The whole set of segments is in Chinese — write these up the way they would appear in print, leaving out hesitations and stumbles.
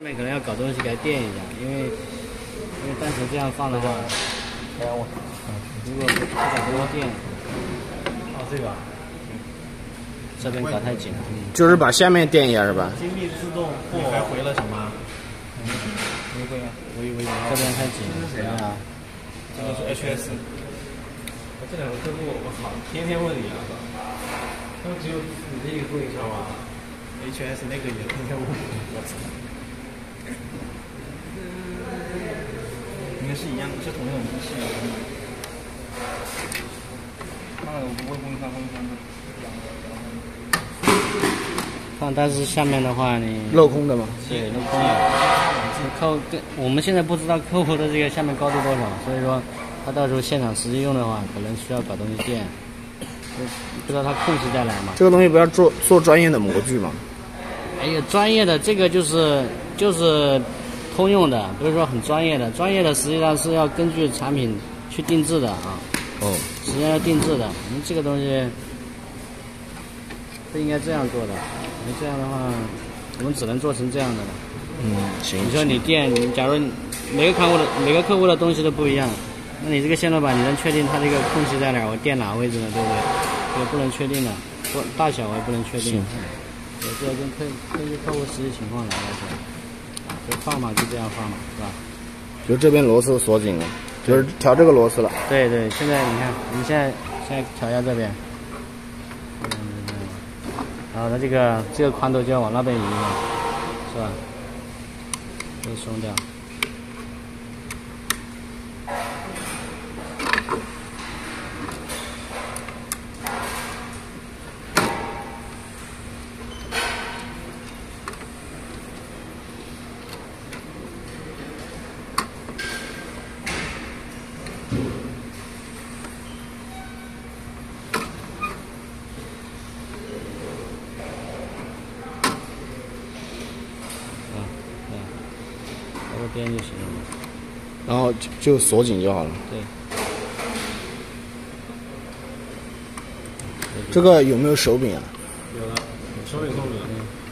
后面可能要搞东西给它垫一下，因为单纯这样放的话，如果不搞多垫，哦这个，这边搞太紧了，就是把下面垫一下是吧？精密自动货还回了什么？不会啊，这边太紧了。这是谁啊？这个是 HS。 这两个客户，我靠，天天问你啊，他们只有你这一个会知道吧 ？HS 那个也天天问我，操！应该是一样，是同一种机器啊。那我不会崩翻的。放，但是下面的话你镂空的嘛？对，镂空的。我们现在不知道客户的这个下面高度多少，所以说。 他到时候现场实际用的话，可能需要搞东西垫，不知道他控制再来嘛。这个东西不要做专业的模具嘛。哎呀，专业的这个就是通用的，不是说很专业的。专业的实际上是要根据产品去定制的啊。哦。实际上要定制的，你这个东西不应该这样做的。你这样的话，我们只能做成这样的了。嗯，行。你说你店，假如每个客户的东西都不一样。 那你这个线路板，你能确定它这个空隙在哪儿？我垫哪位置呢？对不对？也不能确定的，大小我也不能确定。我这要根据客户实际情况来说，就放嘛，就这样放嘛，是吧？就这边螺丝锁紧了，就是调这个螺丝了。对对，现在你看，我们现在调一下这边，然后它这个宽度就要往那边移了，是吧？就松掉。 边就行了，然后就锁紧就好了。对。这个有没有手柄啊？有了，手柄控制。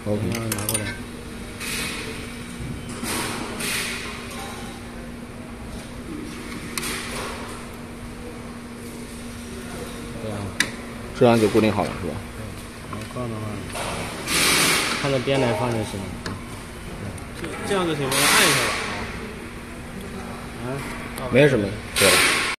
OK， 拿过来。对啊。这样就固定好了是吧？对。放的话，看着边来放就行了。这样就行了，按一下吧。 没什么，对吧？